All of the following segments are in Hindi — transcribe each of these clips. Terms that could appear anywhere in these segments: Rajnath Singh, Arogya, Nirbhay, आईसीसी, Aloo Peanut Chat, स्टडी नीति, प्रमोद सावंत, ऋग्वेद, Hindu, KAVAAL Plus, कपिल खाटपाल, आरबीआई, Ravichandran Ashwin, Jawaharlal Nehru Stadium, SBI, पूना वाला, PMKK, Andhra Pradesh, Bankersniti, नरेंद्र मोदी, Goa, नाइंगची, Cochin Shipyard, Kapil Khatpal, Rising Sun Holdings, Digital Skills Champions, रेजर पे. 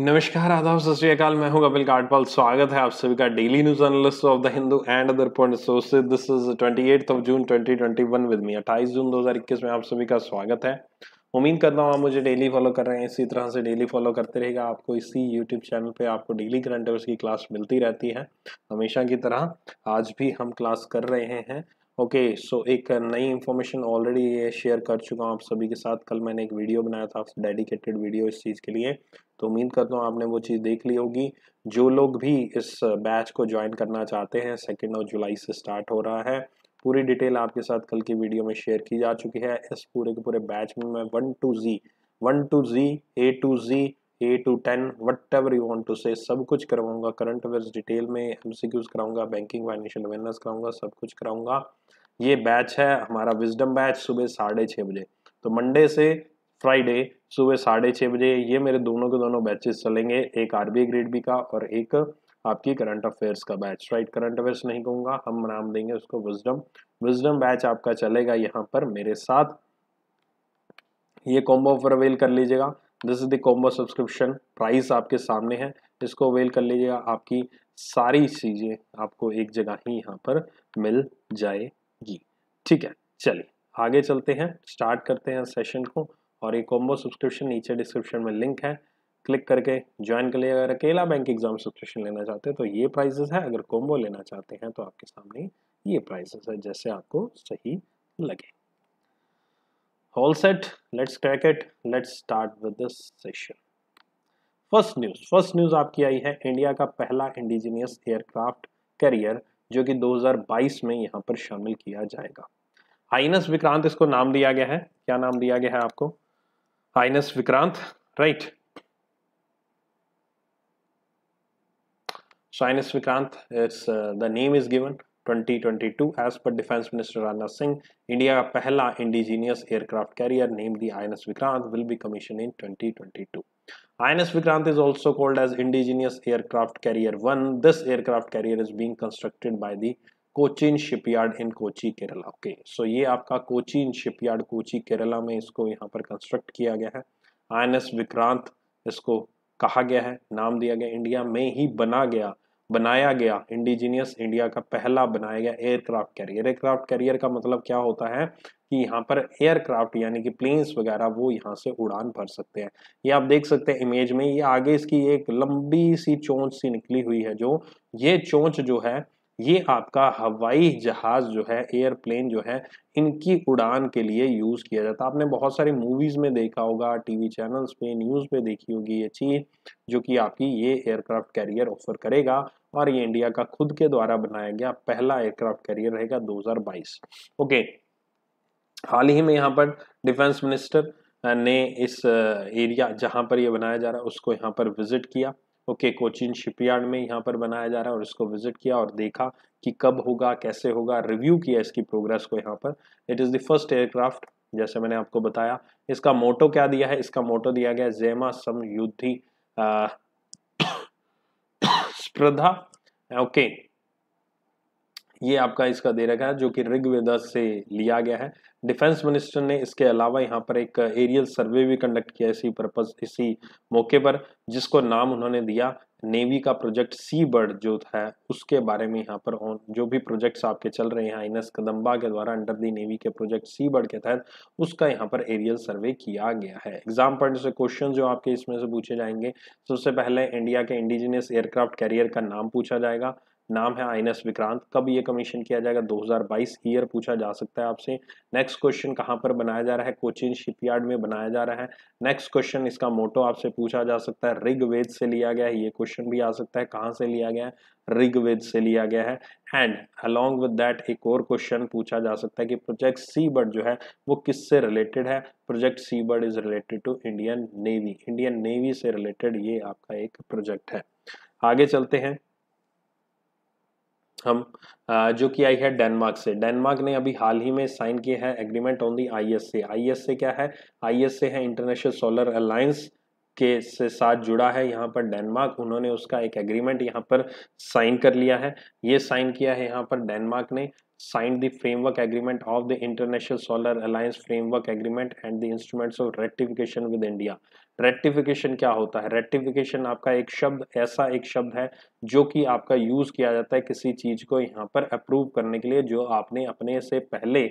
नमस्कार आदाब सत श्री अकाल, मैं हूं कपिल खाटपाल। स्वागत है आप सभी का daily news analyst of the Hindu and other point sources. This is 28th of June 2021 with me. 28 जून 2021 में आप सभी का स्वागत है। उम्मीद करता हूं आप मुझे डेली फॉलो कर रहे हैं, इसी तरह से डेली फॉलो करते रहेगा। आपको इसी यूट्यूब चैनल पे आपको डेली करंट अफेयर्स की क्लास मिलती रहती है हमेशा की तरह। आज भी हम क्लास कर रहे हैं। ओके, सो एक नई इन्फॉर्मेशन ऑलरेडी ये शेयर कर चुका हूँ आप सभी के साथ। कल मैंने एक वीडियो बनाया था, डेडिकेटेड वीडियो इस चीज़ के लिए, तो उम्मीद करता हूँ आपने वो चीज़ देख ली होगी। जो लोग भी इस बैच को ज्वाइन करना चाहते हैं, 2 जुलाई से स्टार्ट हो रहा है। पूरी डिटेल आपके साथ कल की वीडियो में शेयर की जा चुकी है। इस पूरे के पूरे बैच में मैं 1 to Z, A to 10, whatever you want to say, सब कुछ करवाऊंगा। करंट अफेयर्स डिटेल में, MCQs कराऊंगा, बैंकिंग फाइनेंशियल अवेयरनेस कराऊंगा, सब कुछ कराऊंगा। ये बैच है हमारा विजडम बैच, सुबह 6:30 बजे, तो मंडे से फ्राइडे सुबह 6:30 बजे ये मेरे दोनों के दोनों बैचेस चलेंगे। एक आरबीआई ग्रेड बी का और एक आपकी करंट अफेयर्स का बैच। राइट, करंट अफेयर्स नहीं कहूँगा, हम नाम देंगे उसको विजडम बैच आपका चलेगा यहाँ पर मेरे साथ। ये कॉम्बो ऑफर अवेल कर लीजिएगा। This is the combo subscription, price आपके सामने है, इसको अवेल कर लीजिएगा। आपकी सारी चीज़ें आपको एक जगह ही यहाँ पर मिल जाएगी। ठीक है, चलिए आगे चलते हैं, स्टार्ट करते हैं सेशन को। और ये कॉम्बो सब्सक्रिप्शन नीचे डिस्क्रिप्शन में लिंक है, क्लिक करके ज्वाइन कर लीजिएगा। अगर केला बैंक एग्जाम सब्सक्रिप्शन लेना चाहते हैं तो ये प्राइजेस है, अगर कॉम्बो लेना चाहते हैं तो आपके सामने ये प्राइजेस है, जैसे आपको सही लगे। All set, let's crack it, let's start with this session. First news आपकी आई है, इंडिया का पहला इंडिजिनियस एयरक्राफ्ट कैरियर जो कि 2022 में यहाँ पर शामिल किया जाएगा। आईएनएस विक्रांत इसको नाम दिया गया है। क्या नाम दिया गया है आपको? INS Vikrant, right. So INS Vikrant is the name is given 2022 as per Defence Minister Rajnath Singh. India का पहला indigenous aircraft carrier named the INS Vikrant will be commissioned in 2022. INS Vikrant is also called as indigenous aircraft carrier 1. This aircraft carrier is being constructed by the Cochin Shipyard in Kochi, Kerala. Okay, so ये आपका Cochin Shipyard कोची केरला में इसको यहाँ पर कंस्ट्रक्ट किया गया है। INS Vikrant इसको कहा गया है, नाम दिया गया। इंडिया में ही बनाया गया इंडिजिनियस, इंडिया का पहला बनाया गया एयरक्राफ्ट कैरियर। एयरक्राफ्ट कैरियर का मतलब क्या होता है कि यहाँ पर एयरक्राफ्ट यानी कि प्लेन्स वगैरह वो यहाँ से उड़ान भर सकते हैं। ये आप देख सकते हैं इमेज में, ये आगे इसकी एक लंबी सी चोंच सी निकली हुई है। जो ये चोंच जो है ये आपका हवाई जहाज जो है, एयरप्लेन जो है, इनकी उड़ान के लिए यूज़ किया जाता है। आपने बहुत सारी मूवीज़ में देखा होगा, टीवी चैनल्स पे, न्यूज़ पे देखी होगी ये चीज़, जो कि आपकी ये एयरक्राफ्ट कैरियर ऑफर करेगा। और ये इंडिया का खुद के द्वारा बनाया गया पहला एयरक्राफ्ट कैरियर रहेगा 2022। ओके, हाल ही में यहाँ पर डिफेंस मिनिस्टर ने इस एरिया जहाँ पर ये बनाया जा रहा है उसको यहाँ पर विजिट किया। ओके, कोचीन शिपयार्ड में यहाँ पर बनाया जा रहा है और इसको विजिट किया और देखा कि कब होगा, कैसे होगा, रिव्यू किया इसकी प्रोग्रेस को यहाँ पर। It is the first aircraft, जैसे मैंने आपको बताया। इसका मोटो क्या दिया है? इसका मोटो दिया गया है जेमा समयुद्धि स्पर्धा। ओके, ये आपका इसका दे रखा है जो कि ऋग्वेद से लिया गया है। डिफेंस मिनिस्टर ने इसके अलावा यहाँ पर एक एरियल सर्वे भी कंडक्ट किया इसी मौके पर, जिसको नाम उन्होंने दिया नेवी का प्रोजेक्ट सी बर्ड जो है उसके बारे में। यहाँ पर जो भी प्रोजेक्ट्स आपके चल रहे हैं आईएनएस कदम्बा के द्वारा अंडर दी नेवी के प्रोजेक्ट सी बर्ड के तहत, उसका यहाँ पर एरियल सर्वे किया गया है। एग्जाम पॉइंट से क्वेश्चन जो आपके इसमें से पूछे जाएंगे, सबसे पहले इंडिया के इंडिजिनियस एयरक्राफ्ट कैरियर का नाम पूछा जाएगा। नाम है आईएनएस विक्रांत। कब ये कमीशन किया जाएगा? 2022 ईयर पूछा जा सकता है आपसे। नेक्स्ट क्वेश्चन, कहाँ पर बनाया जा रहा है? कोचीन शिपयार्ड में बनाया जा रहा है। नेक्स्ट क्वेश्चन, इसका मोटो आपसे पूछा जा सकता है, ऋग्वेद से लिया गया है। ये क्वेश्चन भी आ सकता है, कहाँ से लिया गया है? ऋग्वेद से लिया गया है। एंड अलॉन्ग विद दैट एक और क्वेश्चन पूछा जा सकता है कि प्रोजेक्ट सी बर्ड जो है वो किससे रिलेटेड है? Project C bird is related to Indian navy, Indian navy से रिलेटेड ये आपका एक प्रोजेक्ट है। आगे चलते हैं हम, जो कि आई है डेनमार्क से। डेनमार्क ने अभी हाल ही में साइन किया है agreement on the ISA. ISA क्या है? आईएसए है इंटरनेशनल सोलर अलायंस के से साथ जुड़ा है यहाँ पर डेनमार्क। उन्होंने उसका एक एग्रीमेंट यहाँ पर साइन कर लिया है। ये साइन किया है यहाँ पर डेनमार्क ने, signed the framework agreement of the International Solar Alliance framework agreement and the instruments of ratification with India. Rectification क्या होता है? रेक्टिफिकेशन आपका एक शब्द, ऐसा एक शब्द है जो कि आपका यूज़ किया जाता है किसी चीज़ को यहाँ पर अप्रूव करने के लिए जो आपने अपने से पहले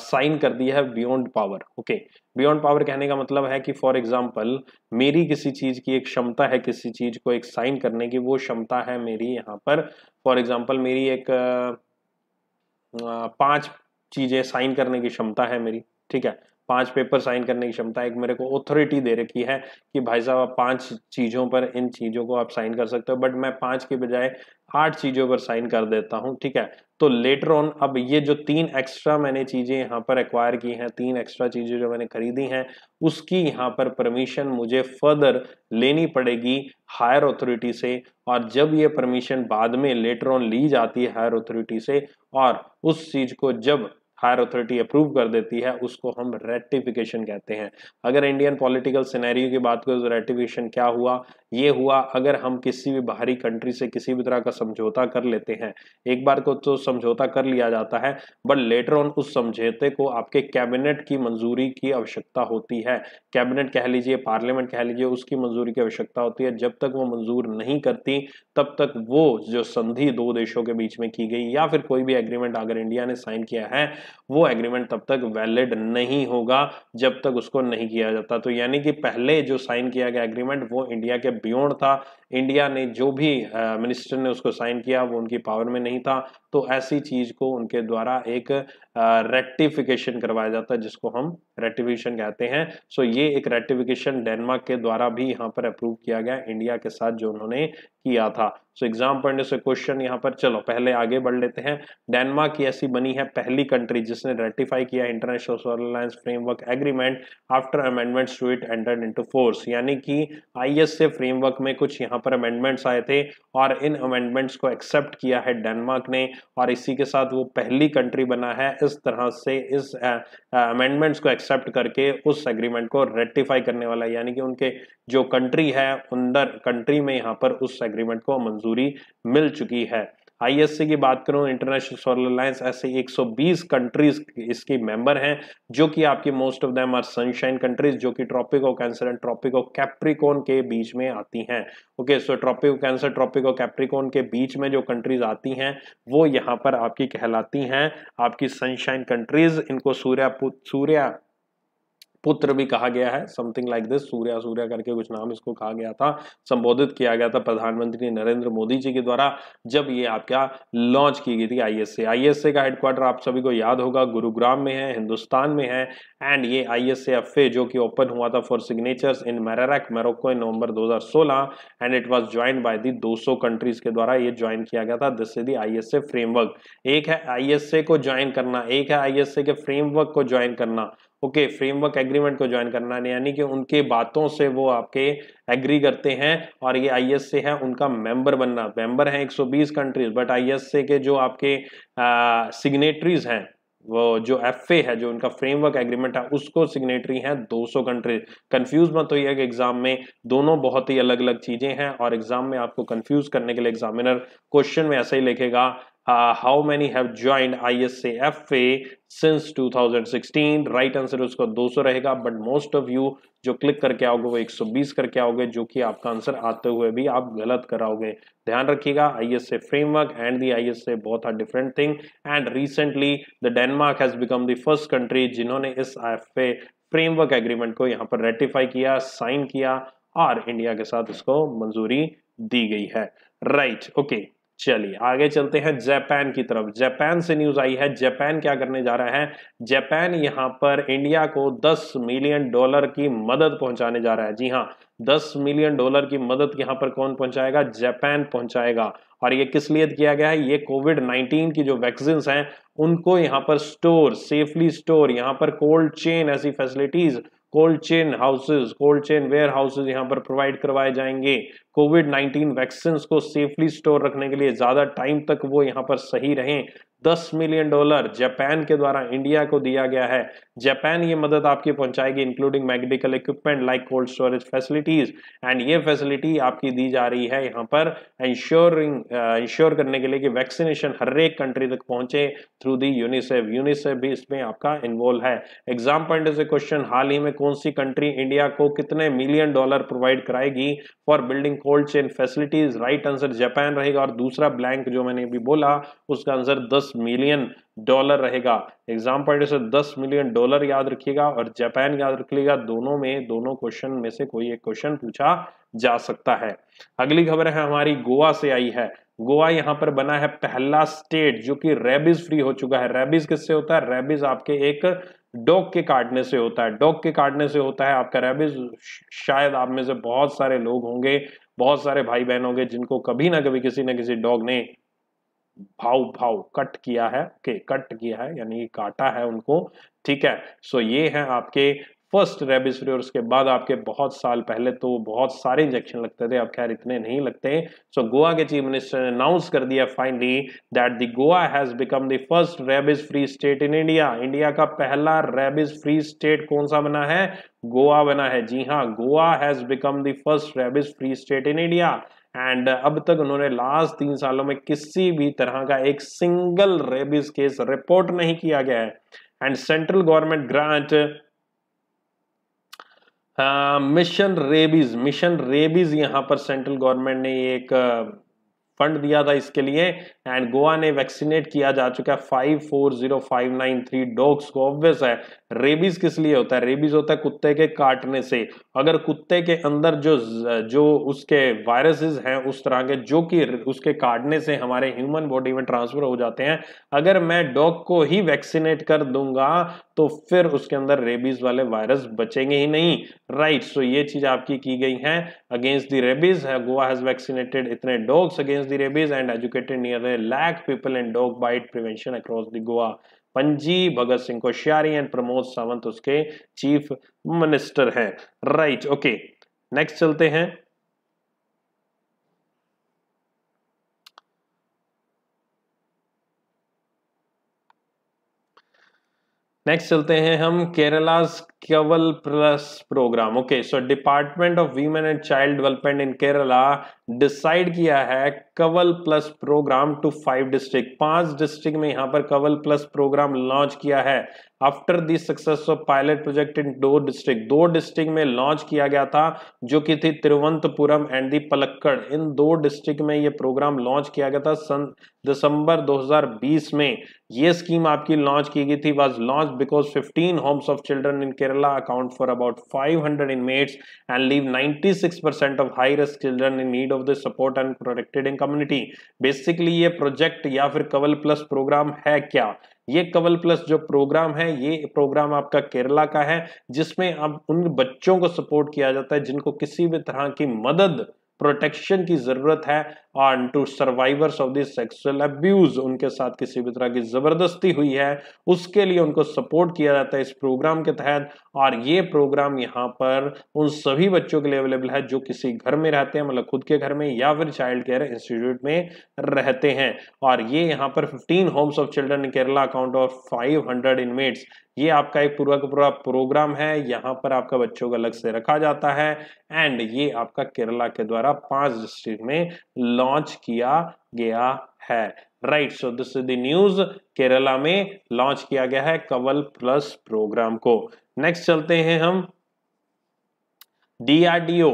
साइन कर दिया है beyond power. Okay, beyond power कहने का मतलब है कि फॉर एग्जांपल मेरी किसी चीज़ की एक क्षमता है, किसी चीज़ को एक साइन करने की वो क्षमता है मेरी। यहाँ पर फॉर एग्जाम्पल मेरी एक 5 चीज़ें साइन करने की क्षमता है मेरी, ठीक है, 5 पेपर साइन करने की क्षमता है। एक मेरे को ऑथोरिटी दे रखी है कि भाई साहब आप 5 चीज़ों पर, इन चीज़ों को आप साइन कर सकते हो, बट मैं 5 के बजाय 8 चीज़ों पर साइन कर देता हूं, ठीक है। तो लेटर ऑन अब ये जो 3 एक्स्ट्रा मैंने चीज़ें यहाँ पर एक्वायर की हैं, 3 एक्स्ट्रा चीज़ें जो मैंने खरीदी हैं, उसकी यहाँ पर परमिशन मुझे फर्दर लेनी पड़ेगी हायर अथॉरिटी से। और जब ये परमिशन बाद में लेटर ऑन ली जाती है हायर अथॉरिटी से और उस चीज़ को जब हायर अथॉरिटी अप्रूव कर देती है उसको हम रेटिफिकेशन कहते हैं। अगर इंडियन पॉलिटिकल सिनेरियो की बात करें तो रेटिफिकेशन क्या हुआ? ये हुआ अगर हम किसी भी बाहरी कंट्री से किसी भी तरह का समझौता कर लेते हैं, एक बार को तो समझौता कर लिया जाता है बट लेटर ऑन उस समझौते को आपके कैबिनेट की मंजूरी की आवश्यकता होती है। कैबिनेट कह लीजिए, पार्लियामेंट कह लीजिए, उसकी मंजूरी की आवश्यकता होती है। जब तक वो मंजूर नहीं करती तब तक वो जो संधि दो देशों के बीच में की गई या फिर कोई भी एग्रीमेंट अगर इंडिया ने साइन किया है वो एग्रीमेंट तब तक वैलिड नहीं होगा जब तक उसको नहीं किया जाता। तो यानी कि पहले जो साइन किया गया एग्रीमेंट वो इंडिया के बियॉन्ड था, इंडिया ने जो भी मिनिस्टर ने उसको साइन किया वो उनकी पावर में नहीं था। तो ऐसी चीज को उनके द्वारा एक रेक्टिफिकेशन करवाया जाता है जिसको हम रेक्टिफिकेशन कहते हैं। सो ये एक रेक्टिफिकेशन डेनमार्क के द्वारा भी यहाँ पर अप्रूव किया गया इंडिया के साथ जो उन्होंने किया था। सो एग्जाम पढ़ने से क्वेश्चन यहाँ पर, चलो पहले आगे बढ़ लेते हैं। डेनमार्क की ऐसी बनी है पहली कंट्री जिसने रेटिफाई किया international solar alliance framework agreement after amendments to it entered into force. यानी कि आईएसए फ्रेमवर्क में कुछ यहाँ पर अमेंडमेंट्स आए थे और इन अमेंडमेंट्स को एक्सेप्ट किया है डेनमार्क ने और इसी के साथ वो पहली कंट्री बना है इस तरह से, इस अमेंडमेंट्स को एक्सेप्ट करके उस एग्रीमेंट को रेटिफाई करने वाला, यानी कि उनके जो कंट्री है अंदर कंट्री में यहाँ पर उस एग्रीमेंट को मंजूरी मिल चुकी है। आईएससी की बात करूं, इंटरनेशनल सोलर अलायंस, ऐसे 120 कंट्रीज इसकी मेंबर हैं जो कि आपकी most of them are sunshine countries जो कि tropic of cancer and tropic of Capricorn के बीच में आती हैं। Okay, so tropic of cancer, tropic of Capricorn के बीच में जो कंट्रीज आती हैं वो यहाँ पर आपकी कहलाती हैं आपकी सनशाइन कंट्रीज। इनको सूर्य पुत्र भी कहा गया है, something like this, Surya Surya करके कुछ नाम इसको कहा गया था, संबोधित किया गया था प्रधानमंत्री नरेंद्र मोदी जी के द्वारा जब ये आपका लॉन्च की गई थी आईएसए। आईएसए का हेडक्वार्टर आप सभी को याद होगा गुरुग्राम में है, हिंदुस्तान में है। एंड ये ISAFA जो कि ओपन हुआ था for signatures in Marrakech, Morocco in November 2016 and it was join by the 200 countries के द्वारा ये ज्वाइन किया गया था। This is the ISA framework. एक है ISA को ज्वाइन करना, एक है ISA के फ्रेमवर्क को ज्वाइन करना। ओके, फ्रेमवर्क एग्रीमेंट को ज्वाइन करना यानी कि उनके बातों से वो आपके एग्री करते हैं और ये ISA है उनका मेंबर बनना। मेंबर हैं 120 कंट्रीज बट ISA के जो आपके सिग्नेटरीज हैं वो जो FA है जो उनका फ्रेमवर्क एग्रीमेंट है उसको सिग्नेटरी हैं 200 कंट्रीज। कंफ्यूज मत होइए कि एग्जाम में दोनों बहुत ही अलग अलग चीजें हैं और एग्जाम में आपको कंफ्यूज करने के लिए एग्जामिनर क्वेश्चन में ऐसा ही लिखेगा how many have joined ISAFA since 2016। Right answer उसका 200 रहेगा बट मोस्ट ऑफ यू जो क्लिक करके आओगे वो 120 करके आओगे जो कि आपका आंसर आते हुए भी आप गलत कराओगे। ध्यान रखिएगा, ISA framework and the ISA both are different thing and recently the Denmark has become the first country जिन्होंने इस IFA framework agreement को यहाँ पर रेटिफाई किया, साइन किया और इंडिया के साथ इसको मंजूरी दी गई है। राइट, ओके, चलिए आगे चलते हैं जापान की तरफ। जापान से न्यूज आई है, जापान क्या करने जा रहा है? जापान यहाँ पर इंडिया को $10 मिलियन की मदद पहुंचाने जा रहा है। जी हाँ, $10 मिलियन की मदद यहाँ पर कौन पहुंचाएगा? जापान पहुंचाएगा। और ये किस लिए किया गया है? ये कोविड-19 की जो वैक्सीन्स हैं उनको यहाँ पर स्टोर, सेफली स्टोर, यहाँ पर कोल्ड चेन, ऐसी facilities, cold chain houses, cold chain warehouses यहाँ पर प्रोवाइड करवाए जाएंगे। कोविड-19 वैक्सीन्स को सेफली स्टोर रखने के लिए ज़्यादा टाइम तक वो यहाँ पर सही रहें, $10 मिलियन जापान के द्वारा इंडिया को दिया गया है। जापान ये मदद आपकी पहुंचाएगी including medical equipment like cold storage facilities, and ये फैसिलिटी आपकी दी जा रही है यहाँ पर इंश्योर करने के लिए कि वैक्सीनेशन हर एक कंट्री तक पहुंचे थ्रू दी यूनिसेफ। यूनिसेफ भी इसमें आपका इन्वॉल्व है। एग्जाम पॉइंट से क्वेश्चन, हाल ही में कौन सी कंट्री इंडिया को कितने मिलियन डॉलर प्रोवाइड कराएगी for building cold chain facilities? Right answer Japan रहेगा और दूसरा ब्लैंक जो मैंने अभी बोला उसका आंसर $10 मिलियन रहेगा। एग्जाम पॉइंट से $10 मिलियन याद रखिएगा और जापान याद रखिएगा, दोनों में दोनों क्वेश्चन में से कोई एक क्वेश्चन पूछा जा सकता है। अगली खबर है हमारी गोवा से आई है। गोवा यहाँ पर बना है पहला स्टेट जो कि रेबीज फ्री हो चुका है। रेबीज किससे होता है? रेबीज आपके एक डॉग के काटने से होता है। डॉग के काटने से होता है आपका रेबीज। शायद आप में से बहुत सारे लोग होंगे, बहुत सारे भाई बहन होंगे जिनको कभी ना किसी डॉग ने भाव कट किया है। ओके, कट किया है यानी काटा है उनको, ठीक है। सो ये है आपके फर्स्ट रेबीज फ्री। और उसके बाद आपके बहुत साल पहले तो बहुत सारे इंजेक्शन लगते थे, अब खैर इतने नहीं लगते। सो गोवा के चीफ मिनिस्टर ने अनाउंस कर दिया finally that the Goa has become the first rabies free state in India. India का पहला रेबीज फ्री स्टेट कौन सा बना है? गोवा बना है। जी हाँ, Goa has become the first rabies free state in India. And अब तक उन्होंने लास्ट 3 सालों में किसी भी तरह का एक सिंगल रेबीज केस रिपोर्ट नहीं किया गया है। And central government grant mission rabies यहाँ पर सेंट्रल गवर्नमेंट ने एक फंड दिया था इसके लिए। एंड गोवा ने वैक्सीनेट किया जा चुका है 540593 डॉग्स को। ऑब्वियस है रेबीज किस लिए होता है? रेबीज होता है कुत्ते के काटने से। अगर कुत्ते के अंदर जो उसके वायरसेस हैं उस तरह के जो कि उसके काटने से हमारे ह्यूमन बॉडी में ट्रांसफर हो जाते हैं, अगर मैं डॉग को ही वैक्सीनेट कर दूंगा तो फिर उसके अंदर रेबीज वाले वायरस बचेंगे ही नहीं। राइट, सो ये चीज आपकी की गई है। अगेंस्ट द रेबीज है गोवा हैज वैक्सीनेटेड इतने dogs against the rabies and educated near a lakh people in dog bite prevention across the Goa. Panaji Bhagat Singh Koshyari and प्रमोद सावंत उसके चीफ मिनिस्टर हैं। राइट, ओके, नेक्स्ट चलते हैं। नेक्स्ट चलते हैं हम Kerala KAVAAL Plus program. Okay, so department of women and child development in Kerala decide किया है KAVAAL Plus program to 5 district. 5 district में यहाँ पर KAVAAL Plus प्रोग्राम लॉन्च किया है। After the success of pilot project in 2 district, 2 district में लॉन्च किया गया था जो कि थी तिरुवनंतपुरम एंड दी पलक्कड़। इन 2 डिस्ट्रिक्ट में ये प्रोग्राम लॉन्च किया गया था सन दिसंबर 2020 में। ये स्कीम आपकी लॉन्च की गई थी। Was launch because 15 homes of children in Kerala account for about 500 inmates and leave 96% of high-risk children in need of the support and protected in community. Basically ये project या फिर KAVAAL Plus program है क्या? ये KAVAAL Plus जो प्रोग्राम है ये प्रोग्राम आपका केरला का है जिसमें अब उन बच्चों को सपोर्ट किया जाता है जिनको किसी भी तरह की मदद प्रोटेक्शन की जरूरत है और to survivors of this sexual abuse, उनके साथ किसी भी तरह की जबरदस्ती हुई है उसके लिए उनको सपोर्ट किया जाता है इस प्रोग्राम के तहत। और ये प्रोग्राम यहाँ पर उन सभी बच्चों के लिए अवेलेबल है जो किसी घर में रहते हैं, मतलब खुद के घर में या फिर चाइल्ड केयर इंस्टीट्यूट में रहते हैं। और ये यहाँ पर 15 homes of children in Kerala account और 500 इनमेट्स, ये आपका एक पूरा का पूरा प्रोग्राम है। यहाँ पर आपका बच्चों को अलग से रखा जाता है एंड ये आपका केरला के द्वारा 5 डिस्ट्रिक्ट में लॉन्च किया गया है। Right, so this is the news. Kerala में लॉन्च किया गया है KAVAAL Plus प्रोग्राम को। नेक्स्ट चलते हैं हम डीआरडीओ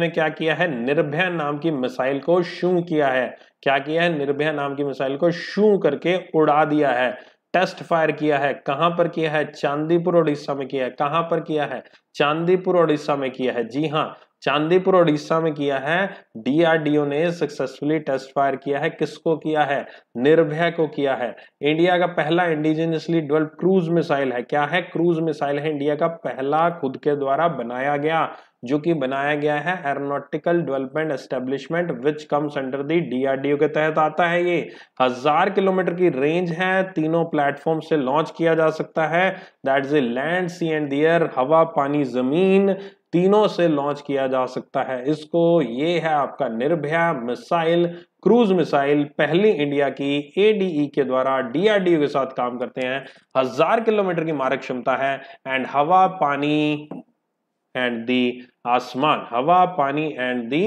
ने क्या किया है? निर्भय नाम की मिसाइल को शूं किया है। क्या किया है? निर्भय नाम की मिसाइल को शूं करके उड़ा दिया है। टेस्ट फायर किया है। कहां पर किया है? चांदीपुर ओडिशा में किया है। कहां पर किया है? चांदीपुर ओडिशा में किया है। जी हां, चांदीपुर ओडिशा में किया है। डीआरडीओ ने सक्सेसफुली टेस्ट फायर किया है। किसको किया है? निर्भय को किया है। इंडिया का पहला इंडिजिनियसली डेवलप्ड क्रूज मिसाइल है। क्या है? क्रूज मिसाइल है। इंडिया का पहला खुद के द्वारा बनाया गया जो कि बनाया गया है aeronautical development establishment which comes under the DRDO के तहत आता है। ये 1000 किलोमीटर की रेंज है। 3 प्लेटफॉर्म से लॉन्च किया जा सकता है, that is land, sea and air, हवा पानी जमीन। तीनों से लॉन्च किया जा सकता है इसको। ये है आपका निर्भया मिसाइल, क्रूज मिसाइल, पहली इंडिया की एडीई के द्वारा डीआरडीओ के साथ काम करते हैं। 1000 किलोमीटर की मारक क्षमता है एंड हवा पानी एंड दी आसमान, हवा पानी एंड दी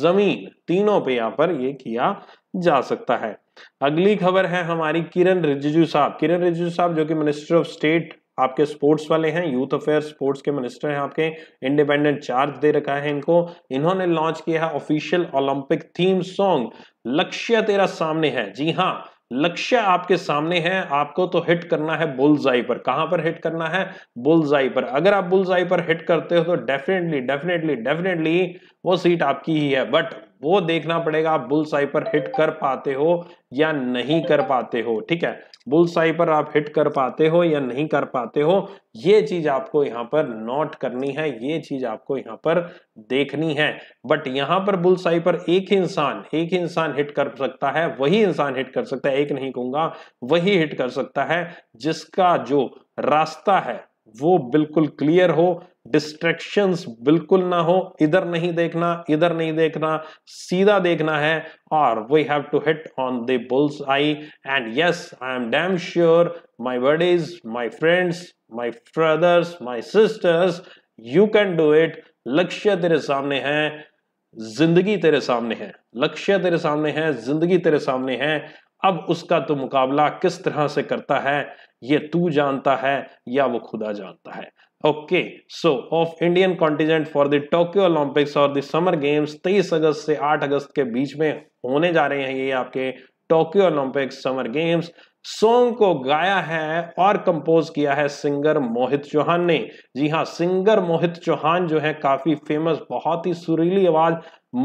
जमीन, तीनों पे यहाँ पर ये किया जा सकता है। अगली खबर है हमारी किरण रिजिजू साहब। किरण रिजिजू साहब जो कि मिनिस्टर ऑफ स्टेट आपके स्पोर्ट्स वाले हैं, यूथ अफेयर स्पोर्ट्स के मिनिस्टर हैं आपके, इंडिपेंडेंट चार्ज दे रखा है इनको। इन्होंने लॉन्च किया है ऑफिशियल ओलंपिक थीम सॉन्ग लक्ष्य तेरा सामने है। जी हाँ, लक्ष्य आपके सामने है, आपको तो हिट करना है बुलजाई पर। कहां पर हिट करना है? बुलजाई पर। अगर आप बुलजाई पर हिट करते हो तो डेफिनेटली वो सीट आपकी ही है, बट वो देखना पड़ेगा आप बुलसाई पर हिट कर पाते हो या नहीं कर पाते हो। ठीक है, बुलसाई पर आप हिट कर पाते हो या नहीं कर पाते हो, ये चीज आपको यहाँ पर नोट करनी है, ये चीज आपको यहाँ पर देखनी है। बट यहाँ पर बुलसाई पर एक ही इंसान हिट कर सकता है, वही इंसान हिट कर सकता है, एक नहीं कहूंगा, वही हिट कर सकता है जिसका जो रास्ता है वो बिल्कुल क्लियर हो, डिस्ट्रैक्शंस बिल्कुल ना हो, इधर नहीं देखना, सीधा देखना है। और we have to hit on the bull's eye and yes, I am damn sure my buddies, my friends, my brothers, my sisters, you can do it. लक्ष्य तेरे सामने है, जिंदगी तेरे सामने है, लक्ष्य तेरे सामने है, जिंदगी तेरे सामने है। अब उसका तो मुकाबला किस तरह से करता है ये तू जानता है या वो खुदा जानता है। Okay, so of Indian contingent for the Tokyo Olympics और द समर गेम्स 23 अगस्त से 8 अगस्त के बीच में होने जा रहे हैं ये आपके Tokyo Olympics summer games. Song को गाया है और कंपोज किया है सिंगर मोहित चौहान ने। जी हाँ, सिंगर मोहित चौहान जो है काफी फेमस, बहुत ही सुरीली आवाज,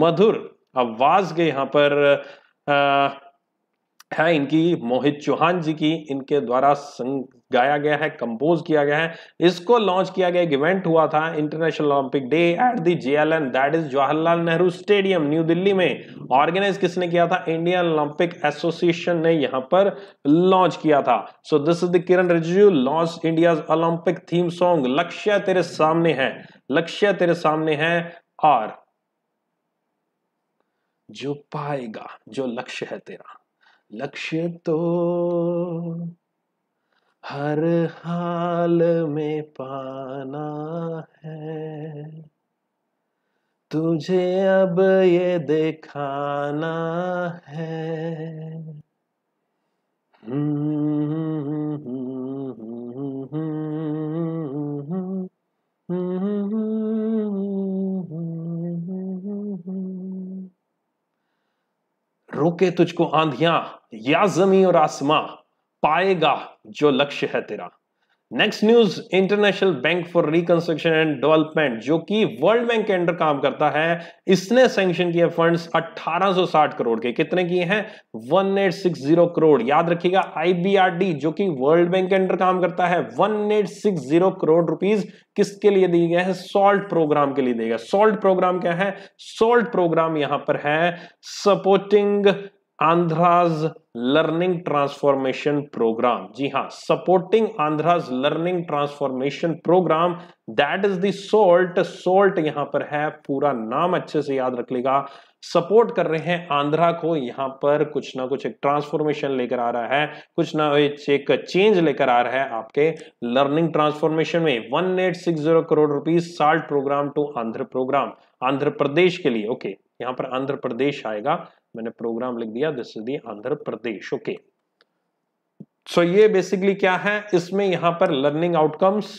मधुर आवाज के यहाँ पर है इनकी, मोहित चौहान जी की, इनके द्वारा गाया गया है, कंपोज किया गया है। इसको लॉन्च किया गया, एक इवेंट हुआ था international Olympic day at the JLN, that is Jawaharlal Nehru stadium, new Delhi में। ऑर्गेनाइज किसने किया था? इंडियन ओलंपिक एसोसिएशन ने यहाँ पर लॉन्च किया था। So this is the Kiran Rijiju launch India's Olympic theme song Lakshya तेरे सामने है, लक्ष्य तेरे सामने है। और जो पाएगा, जो लक्ष्य है तेरा, लक्ष्य तो हर हाल में पाना है, तुझे अब ये दिखाना है। रोके तुझको आंधियां या जमीन और आसमां, पाएगा जो लक्ष्य है तेरा। Next news, international bank for reconstruction and development जो कि वर्ल्ड बैंक के अंडर काम करता है, इसने सैंक्शन किए फंड्स 1860 करोड़ के। कितने किए हैं? 1860 करोड़। याद रखिएगा, IBRD जो कि वर्ल्ड बैंक के अंडर काम करता है, 1860 करोड़ रुपीस किसके लिए दिए गए हैं? सॉल्ट प्रोग्राम के लिए दिए गए। सॉल्ट प्रोग्राम क्या है? सॉल्ट प्रोग्राम यहां पर है supporting Andhra's learning transformation programme. जी हाँ, supporting Andhra's learning transformation programme, that is the SALT. SALT यहां पर है पूरा नाम, अच्छे से याद रख लेगा। सपोर्ट कर रहे हैं आंध्रा को, यहाँ पर कुछ ना कुछ एक ट्रांसफॉर्मेशन लेकर आ रहा है, कुछ ना कुछ एक चेंज लेकर आ रहा है आपके लर्निंग ट्रांसफॉर्मेशन में। 1860 crore rupees SALT programme to Andhra programme, Andhra Pradesh के लिए। ओके, यहाँ पर आंध्र प्रदेश आएगा, मैंने प्रोग्राम लिख दिया, this is the Andhra Pradesh. Okay, so ये बेसिकली क्या है, इसमें यहाँ पर learning outcomes,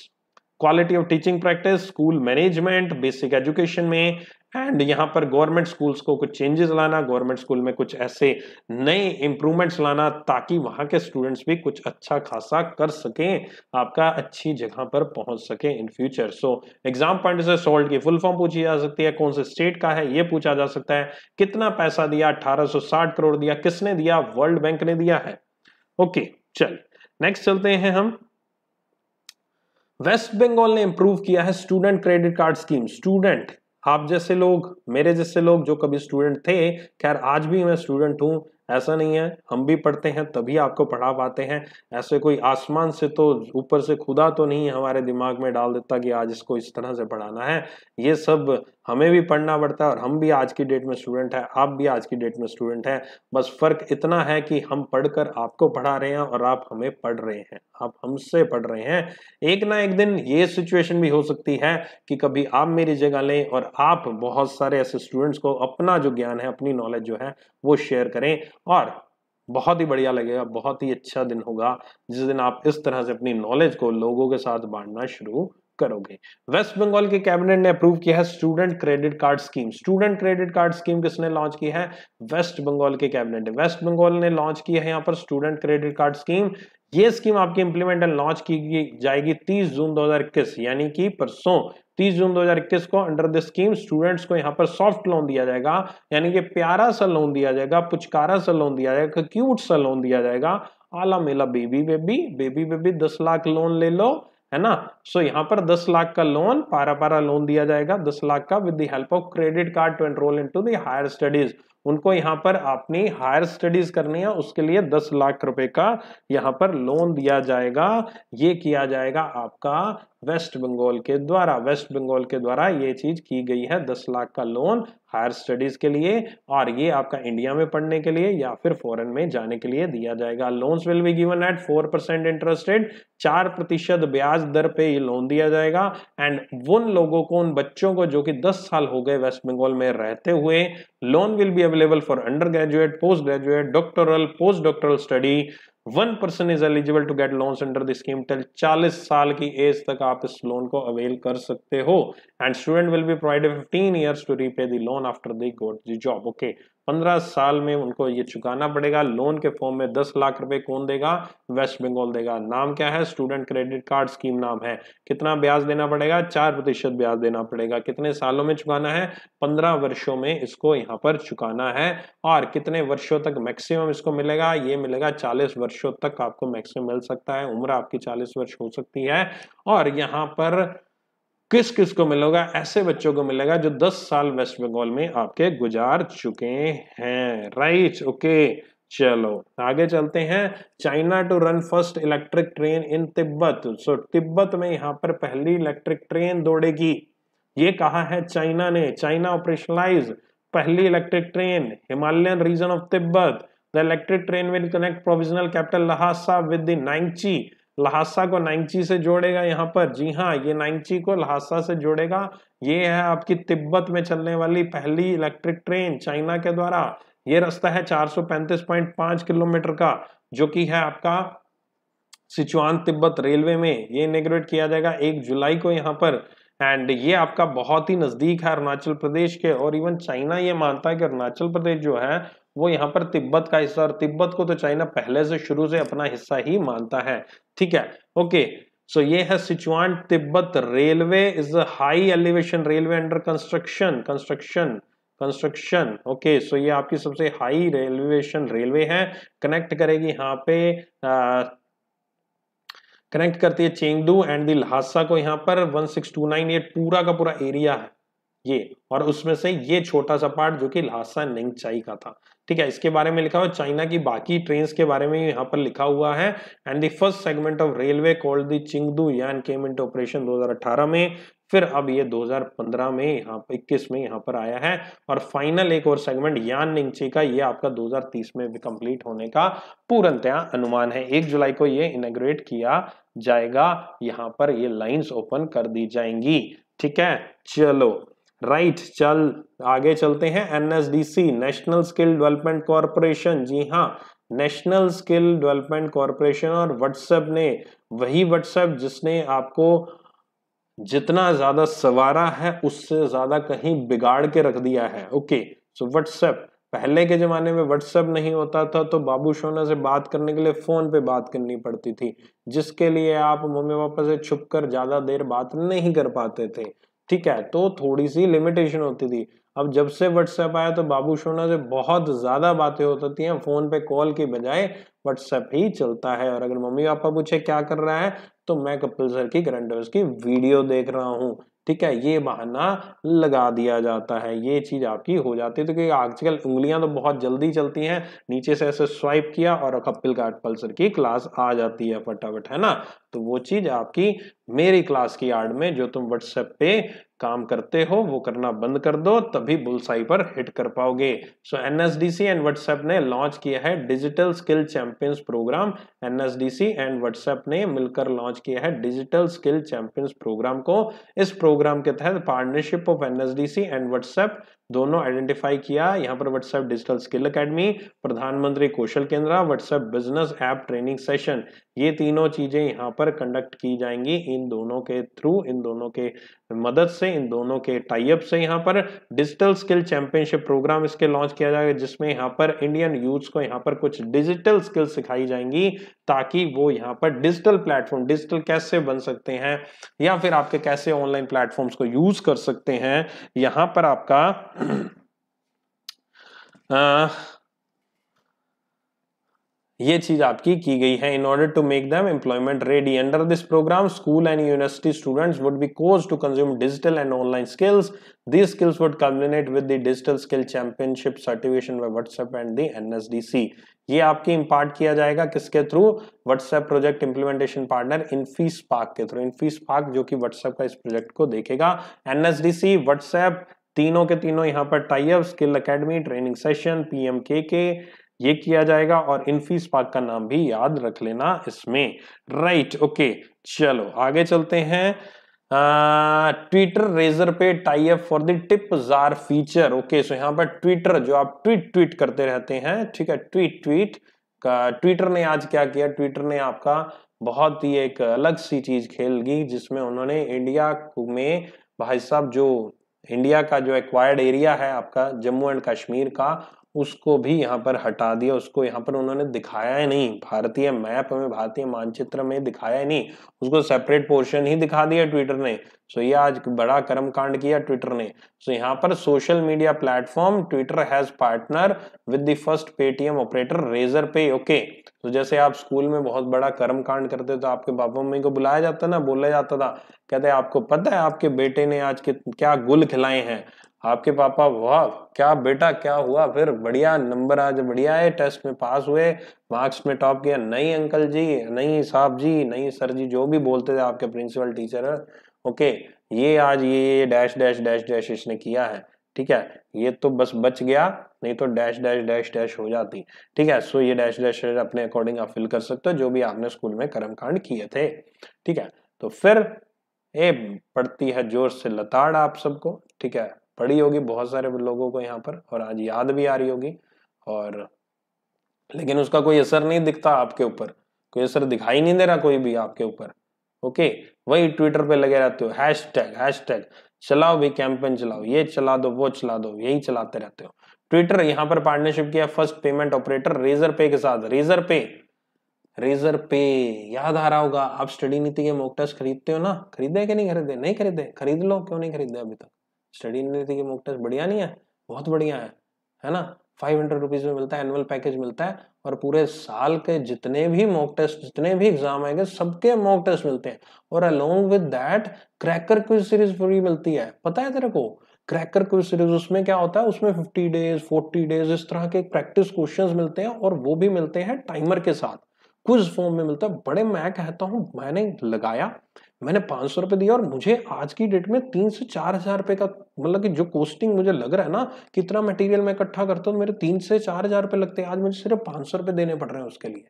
quality of teaching practice, school management, basic education में, एंड यहाँ पर गवर्नमेंट स्कूल्स को कुछ चेंजेस लाना, गवर्नमेंट स्कूल में कुछ ऐसे नए इंप्रूवमेंट्स लाना ताकि वहाँ के स्टूडेंट्स भी कुछ अच्छा खासा कर सकें, आपका अच्छी जगह पर पहुँच सकें in future. So exam point से सॉल्ट की फुल फॉर्म पूछी जा सकती है, कौन से स्टेट का है ये पूछा जा सकता है, कितना पैसा दिया, 1860 करोड़ दिया, किसने दिया? वर्ल्ड बैंक ने दिया है। ओके, चल नेक्स्ट चलते हैं हम। वेस्ट बंगाल ने इंप्रूव किया है student credit card scheme. Student, आप जैसे लोग, मेरे जैसे लोग जो कभी स्टूडेंट थे, खैर आज भी मैं स्टूडेंट हूं, ऐसा नहीं है, हम भी पढ़ते हैं तभी आपको पढ़ा पाते हैं। ऐसे कोई आसमान से तो ऊपर से खुदा तो नहीं हमारे दिमाग में डाल देता कि आज इसको इस तरह से पढ़ाना है। ये सब हमें भी पढ़ना पड़ता है और हम भी आज की डेट में स्टूडेंट हैं, आप भी आज की डेट में स्टूडेंट हैं। बस फर्क इतना है कि हम पढ़कर आपको पढ़ा रहे हैं और आप हमें पढ़ रहे हैं, आप हमसे पढ़ रहे हैं। एक ना एक दिन ये सिचुएशन भी हो सकती है कि कभी आप मेरी जगह लें और आप बहुत सारे ऐसे स्टूडेंट्स को अपना जो ज्ञान है, अपनी नॉलेज जो है वो शेयर करें, और बहुत ही बढ़िया लगेगा, बहुत ही अच्छा दिन होगा जिस दिन आप इस तरह से अपनी नॉलेज को लोगों के साथ बांटना शुरू करोगे। वेस्ट बंगाल के कैबिनेट ने अप्रूव किया है student credit card scheme. Student credit card scheme किसने लॉन्च की है? वेस्ट बंगाल के कैबिनेट। वेस्ट बंगाल ने लॉन्च की है यहाँ पर स्टूडेंट क्रेडिट कार्ड स्कीम। ये स्कीम आपकी इंप्लीमेंट एंड लॉन्च की जाएगी 30 जून 2021 यानी कि परसों 30 जून 2021 को। अंडर दिस स्कीम स्टूडेंट्स को यहाँ पर सॉफ्ट लोन दिया जाएगा, यानी कि प्यारा सा लोन दिया जाएगा, पुचकारा सा लोन दिया जाएगा, क्यूट सा लोन दिया जाएगा। आला मेला बेबी 10 लाख लोन ले लो, है ना। सो यहाँ पर 10 लाख का लोन, पारा लोन दिया जाएगा 10 लाख का with the help of credit card to enrol into the higher studies. उनको यहाँ पर अपनी हायर स्टडीज करनी है, उसके लिए 10 लाख रुपए का यहाँ पर लोन दिया जाएगा। ये किया जाएगा आपका वेस्ट बंगाल के द्वारा। वेस्ट बंगाल के द्वारा ये चीज की गई है, 10 लाख का लोन हायर स्टडीज के लिए, और ये आपका इंडिया में पढ़ने के लिए या फिर फॉरेन में जाने के लिए दिया जाएगा। Loans will be given at 4% interest rate, 4% ब्याज दर पे ये लोन दिया जाएगा। एंड उन लोगों को, उन बच्चों को जो कि 10 साल हो गए वेस्ट बंगाल में रहते हुए, loan will be available for under graduate, post graduate, doctoral, post doctoral study. 1% is eligible to get loans under the scheme till 40 साल की एज तक आप इस लोन को अवेल कर सकते हो। And student will be provided 15 years to repay the loan after they got the job. Okay, 15 साल में उनको ये चुकाना पड़ेगा। लोन के फॉर्म में 10 लाख रुपए कौन देगा? वेस्ट बंगाल देगा। नाम क्या है? स्टूडेंट क्रेडिट कार्ड स्कीम नाम है। कितना ब्याज देना पड़ेगा? 4% ब्याज देना पड़ेगा। कितने सालों में चुकाना है? 15 वर्षों में इसको यहाँ पर चुकाना है। और कितने वर्षों तक मैक्सिमम इसको मिलेगा? ये मिलेगा 40 वर्षों तक आपको मैक्सिमम मिल सकता है। उम्र आपकी 40 वर्ष हो सकती है। और यहाँ पर किस किस को मिलेगा? ऐसे बच्चों को मिलेगा जो 10 साल वेस्ट बंगाल में आपके गुजार चुके हैं। राइट, ओके, चलो आगे चलते हैं। China to run first electric train in Tibet. So Tibet में यहाँ पर पहली इलेक्ट्रिक ट्रेन दौड़ेगी, ये कहा है चाइना ने। चाइना ऑपरेशनलाइज पहली electric train Himalayan region of Tibet. The electric train will connect provisional capital Lhasa with the नाइंगची। Lhasa को नाइंगची से जोड़ेगा यहाँ पर। जी हाँ, ये नाइंगची को ल्हासा से जोड़ेगा। ये है आपकी तिब्बत में चलने वाली पहली इलेक्ट्रिक ट्रेन चाइना के द्वारा। ये रास्ता है 435.5 किलोमीटर का, जो कि है आपका सिचुआन तिब्बत रेलवे में। ये इनॉग्रेट किया जाएगा 1 जुलाई को यहाँ पर। एंड ये आपका बहुत ही नजदीक है अरुणाचल प्रदेश के। और इवन चाइना ये मानता है कि अरुणाचल प्रदेश जो है वो यहाँ पर तिब्बत का हिस्सा, और तिब्बत को तो चाइना पहले से शुरू से अपना हिस्सा ही मानता है। ठीक है, ओके। सो ये है Sichuan Tibet railway is a high elevation railway under construction. Okay, so ये आपकी सबसे हाई एलिवेशन रेलवे है। कनेक्ट करेगी यहाँ पे, कनेक्ट करती है चेंगडू एंड द ल्हासा को यहाँ पर। 16298 पूरा का पूरा एरिया है ये, और उसमें से ये छोटा सा पार्ट जो कि ल्हासा निंगचाई का था। ठीक है, इसके बारे में लिखा हुआ। चाइना की बाकी ट्रेन्स के बारे में यहाँ पर लिखा हुआ है। And the first segment of railway called the Chengdu Ya'an came into operation 2018 में। फिर अब ये 2015 में यहाँ पर 21 में यहाँ पर आया है। और फाइनल एक और सेगमेंट यान निंगची का, ये आपका 2030 में कंप्लीट होने का पूर्णतया अनुमान है। 1 जुलाई को ये इनॉग्रेट किया जाएगा। यहाँ पर ये लाइन्स ओपन कर दी जाएंगी। ठीक है, चलो राइट, चल आगे चलते हैं। NSDC national skill development corporation. जी हाँ, नेशनल स्किल डेवलपमेंट कॉरपोरेशन और व्हाट्सएप ने, वही व्हाट्सएप जिसने आपको जितना ज्यादा सवारा है उससे ज्यादा कहीं बिगाड़ के रख दिया है। ओके, सो व्हाट्सएप, पहले के जमाने में व्हाट्सएप नहीं होता था तो बाबू सोना से बात करने के लिए फोन पे बात करनी पड़ती थी, जिसके लिए आप मम्मी पापा से छुपकर ज्यादा देर बात नहीं कर पाते थे। ठीक है, तो थोड़ी सी लिमिटेशन होती थी। अब जब से व्हाट्सएप आया तो बाबू सोना से बहुत ज़्यादा बातें हो जाती हैं। फ़ोन पे कॉल के बजाय व्हाट्सएप ही चलता है। और अगर मम्मी पापा पूछे क्या कर रहा है तो मैं कपिल सर की करंट अफेयर्स की वीडियो देख रहा हूँ। ठीक है, ये बहाना लगा दिया जाता है, ये चीज आपकी हो जाती है। तो क्योंकि आजकल उंगलियां तो बहुत जल्दी चलती हैं, नीचे से ऐसे स्वाइप किया और कपिल खाटपाल सर की क्लास आ जाती है फटाफट, है ना। तो वो चीज आपकी मेरी क्लास की यार्ड में जो तुम व्हाट्सएप पे काम करते हो वो करना बंद कर दो, तभी बुलसाई पर हिट कर पाओगे। सो एनएसडीसी एंड व्हाट्सएप ने लॉन्च किया है digital skill champions programme. NSDC and WhatsApp ने मिलकर लॉन्च किया है डिजिटल स्किल चैंपियंस प्रोग्राम को। इस प्रोग्राम के तहत partnership of NSDC and WhatsApp दोनों आइडेंटिफाई किया। यहाँ पर WhatsApp digital skill academy, Pradhan Mantri Kaushal Kendra, WhatsApp business app training session, ये तीनों चीजें यहाँ पर कंडक्ट की जाएंगी। इन दोनों के थ्रू, इन दोनों के मदद से, इन दोनों के टाइप से यहाँ पर डिजिटल स्किल चैंपियनशिप प्रोग्राम इसके लॉन्च किया जाएगा, जिसमें यहाँ पर इंडियन यूथ्स को यहाँ पर कुछ डिजिटल स्किल सिखाई जाएंगी, ताकि वो यहाँ पर डिजिटल प्लेटफॉर्म, डिजिटल कैसे बन सकते हैं या फिर आपके कैसे ऑनलाइन प्लेटफॉर्म्स को यूज कर सकते हैं। यहाँ पर आपका ये चीज आपकी की गई है। In order to make them employment ready under this programme, school and university students would be course to consume digital and online skills. These skills would culminate with the Digital Skill Championship certification by WhatsApp and the NSDC. ये आपकी इम्पार्ट किया जाएगा किसके through? WhatsApp project implementation partner Infispark के थ्रू। इनफीस्पार्क जो कि WhatsApp का इस प्रोजेक्ट को देखेगा। NSDC, WhatsApp तीनों के तीनों यहाँ पर tie up, skill academy, training session, PMKK ये किया जाएगा और इनफीस्पार्क का नाम भी याद रख लेना इसमें, राइट। ओके, चलो आगे चलते हैं। Twitter रेजर पे tie up for the tip jar feature. Okay, so यहाँ पर ट्विटर जो आप ट्वीट करते रहते हैं, ठीक है, ट्विटर ने आज क्या किया, ट्विटर ने आपका बहुत ही एक अलग सी चीज खेल गई, जिसमें उन्होंने इंडिया में भाई साहब जो इंडिया का जो एक्वायर्ड एरिया है आपका जम्मू एंड कश्मीर का, उसको भी यहाँ पर हटा दिया। उसको यहाँ पर उन्होंने दिखाया ही नहीं, भारतीय मैप में, भारतीय मानचित्र में दिखाया ही नहीं, उसको सेपरेट पोर्शन ही दिखा दिया ट्विटर ने। सो ये आज बड़ा कर्मकांड किया ट्विटर ने। सो यहाँ पर social media platform Twitter has partner with the first Paytm operator रेजर पे। Okay, तो जैसे आप स्कूल में बहुत बड़ा कर्मकांड करते तो आपके पापा मम्मी को बुलाया जाता ना, बोला जाता था, कहते आपको पता है आपके बेटे ने आज क्या गुल खिलाए हैं, आपके पापा वाह क्या बेटा क्या हुआ फिर, बढ़िया नंबर आज बढ़िया है, टेस्ट में पास हुए, मार्क्स में टॉप किया। नहीं अंकल जी, नहीं साहब जी, नहीं सर जी, जो भी बोलते थे आपके प्रिंसिपल टीचर, ओके ये आज ये डैश डैश डैश डैश इसने किया है, ठीक है, ये तो बस बच गया, नहीं तो डैश डैश डैश डैश हो जाती, ठीक है। सो ये डैश डैश अपने अकॉर्डिंग आप फिल कर सकते हो जो भी आपने स्कूल में कर्मकांड किए थे, ठीक है। तो फिर ये पड़ती है जोर से लताड़ आप सबको, ठीक है, पड़ी होगी बहुत सारे लोगों को यहाँ पर, और आज याद भी आ रही होगी, और लेकिन उसका कोई असर नहीं दिखता आपके ऊपर, कोई असर दिखाई नहीं दे रहा कोई भी आपके ऊपर। ओके, वही ट्विटर पे लगे रहते हो, हैशटैग चलाओ भी, कैंपेन चलाओ, ये चला दो, वो चला दो, यही चलाते रहते हो। ट्विटर यहाँ पर पार्टनरशिप किया फर्स्ट पेमेंट ऑपरेटर रेजर पे के साथ। रेजर पे याद आ रहा होगा, आप स्टडी नीति के मॉक टेस्ट खरीदते हो ना, खरीदे कि नहीं खरीदे? नहीं खरीदे, खरीद लो, क्यों नहीं खरीदे अभी तक? स्टडी नीति के मॉक टेस्ट बढ़िया नहीं है? बहुत बढ़िया है ना। 500 रुपीज में मिलता है, एनुअल पैकेज मिलता है, और पूरे साल के जितने भी मॉक टेस्ट, जितने भी एग्जाम आएंगे, सबके मॉक टेस्ट मिलते हैं, और along with that cracker quiz series free मिलती है। पता है तेरे को क्रैकर क्विज सीरीज? उसमें क्या होता है, उसमें 50 डेज 40 डेज इस तरह के प्रैक्टिस क्वेश्चन मिलते हैं, और वो भी मिलते हैं टाइमर के साथ, क्विज फॉर्म में मिलता है। बड़े मैं कहता हूँ, मैंने लगाया, मैंने 500 रुपये दिया, और मुझे आज की डेट में 3 से 4 हज़ार रुपये का, मतलब कि जो कोस्टिंग मुझे लग रहा है ना, कितना मटेरियल मैं इकट्ठा करता हूँ, मेरे 3 से 4 हज़ार रुपये लगते हैं, आज मुझे सिर्फ 500 रुपये देने पड़ रहे हैं उसके लिए,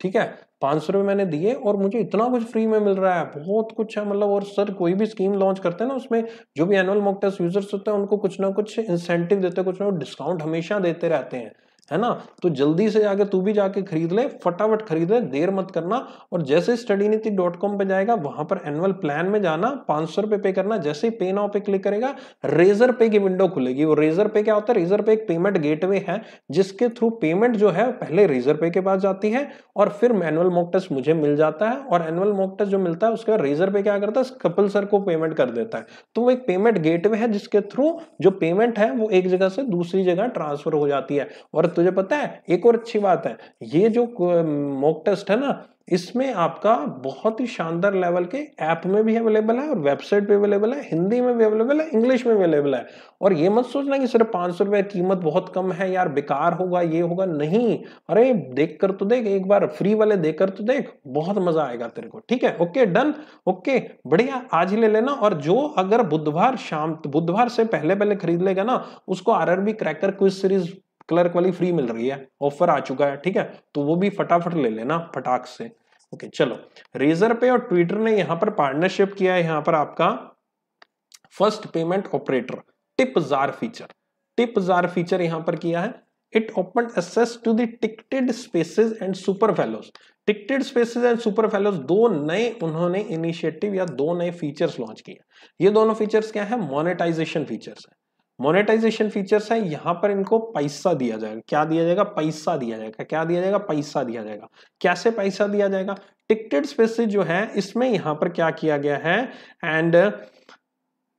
ठीक है। 500 रुपये मैंने दिए और मुझे इतना कुछ फ्री में मिल रहा है, बहुत कुछ है मतलब। और सर कोई भी स्कीम लॉन्च करते हैं ना, उसमें जो भी एनुअल मॉक टेस्ट यूजर्स होते हैं उनको कुछ ना कुछ इंसेंटिव देते हैं, कुछ ना कुछ डिस्काउंट हमेशा देते रहते हैं, है ना। तो जल्दी से जाके तू भी जाके खरीद ले, फटाफट खरीद ले, देर मत करना। और जैसे studyneeti.com पे जाएगा, वहां पर एनुअल प्लान में जाना, 500 रुपये पे करना, जैसे पे नाउ पे क्लिक करेगा रेजर पे की विंडो खुलेगी। वो रेजर पे क्या होता है? रेजर पे एक पेमेंट गेटवे है, जिसके थ्रू पेमेंट जो है पहले रेजर पे के पास जाती है, और फिर एनुअल मॉक टेस्ट मुझे मिल जाता है, और एनुअल मॉक टेस्ट जो मिलता है उसके बाद रेजर पे क्या करता है, कपिल सर को पेमेंट कर देता है। तो वो एक पेमेंट गेटवे है, जिसके थ्रू जो पेमेंट है वो एक जगह से दूसरी जगह ट्रांसफर हो जाती है, और तुझे पता है एक और अच्छी बात है, ये जो मॉक टेस्ट है ना, इसमें आपका बहुत ही शानदार लेवल के ऐप में भी अवेलेबल है और वेबसाइट पे अवेलेबल है, हिंदी में भी अवेलेबल है, इंग्लिश में भी अवेलेबल है। और ये मत सोचना कि सिर्फ 500 रुपये कीमत बहुत कम है यार, बेकार होगा, ये होगा, नहीं। अरे देख कर तो देख एक बार, फ्री वाले देख कर तो देख, बहुत मजा आएगा तेरे को। ठीक है, ओके डन, ओके बढ़िया, आज ही ले लेना। और जो अगर बुधवार से पहले खरीद लेगा ना, उसको RRB cracker quiz series clerk वाली फ्री मिल रही है, ऑफर आ चुका है। ठीक है, तो वो भी फटाफट ले लेना फटाक से। ओके चलो, रेजरपे और ट्विटर ने यहाँ पर पार्टनरशिप किया है। यहाँ पर आपका first payment operator tip jar feature यहाँ पर किया है। It open access to the ticketed spaces and super fellows. Ticketed spaces and super fellows दो नए उन्होंने इनिशिएटिव या दो नए फीचर्स लॉन्च किए। ये दोनों फीचर्स क्या है? मोनेटाइजेशन फीचर्स है। मोनेटाइजेशन फीचर्स है, यहाँ पर इनको पैसा दिया जाएगा। क्या दिया जाएगा? पैसा दिया जाएगा। क्या दिया जाएगा? पैसा दिया जाएगा। कैसे पैसा दिया जाएगा? टिकटेड स्पेसेस जो है, इसमें यहाँ पर क्या किया गया है, and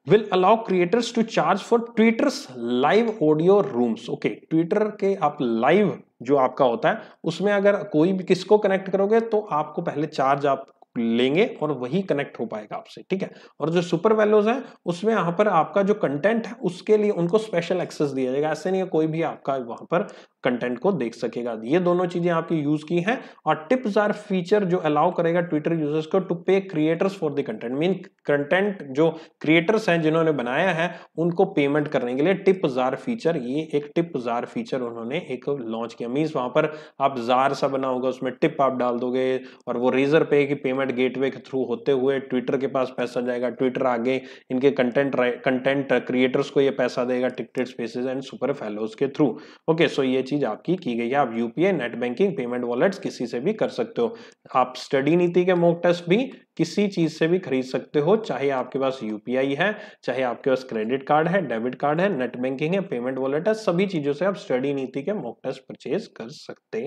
will allow creators to charge for Twitter's live audio rooms. Okay, Twitter के आप लाइव जो आपका होता है उसमें अगर कोई भी किसको कनेक्ट करोगे तो आपको पहले चार्ज आप लेंगे और वही कनेक्ट हो पाएगा आपसे। ठीक है, और जो सुपर वैल्यूज हैं उसमें यहाँ पर आपका जो कंटेंट है उसके लिए उनको स्पेशल एक्सेस दिया जाएगा। ऐसे नहीं है कोई भी आपका वहां पर कंटेंट को देख सकेगा। ये दोनों चीजें आपकी यूज की हैं। और टिप्स आर फीचर जो अलाउ करेगा ट्विटर यूजर्स को to pay creators for the content, mean content जो क्रिएटर्स हैं जिन्होंने बनाया है उनको पेमेंट करने के लिए टिप्स आर फीचर, ये एक टिप्स आर फीचर उन्होंने एक लॉन्च किया। मीन्स वहां पर आप जार सा बना होगा, उसमें टिप आप डाल दोगे और वो रेजर पे की पेमेंट गेटवे के थ्रू होते हुए ट्विटर के पास पैसा जाएगा। ट्विटर आगे इनके कंटेंट क्रिएटर्स को ये पैसा देगा ticketed spaces and super fellows के थ्रू। ओके, सो ये चीज आपकी की गई है। आप UPI, net banking, payment wallets किसी से भी कर सकते हो। आप स्टडी नीति के मॉक टेस्ट भी किसी चीज से भी खरीद सकते हो, चाहे आपके पास यूपीआई है, चाहे आपके पास क्रेडिट कार्ड है, डेबिट कार्ड है, नेट बैंकिंग है, पेमेंट वॉलेट है, सभी चीजों से आप स्टडी नीति के मॉक टेस्ट परचेज कर सकते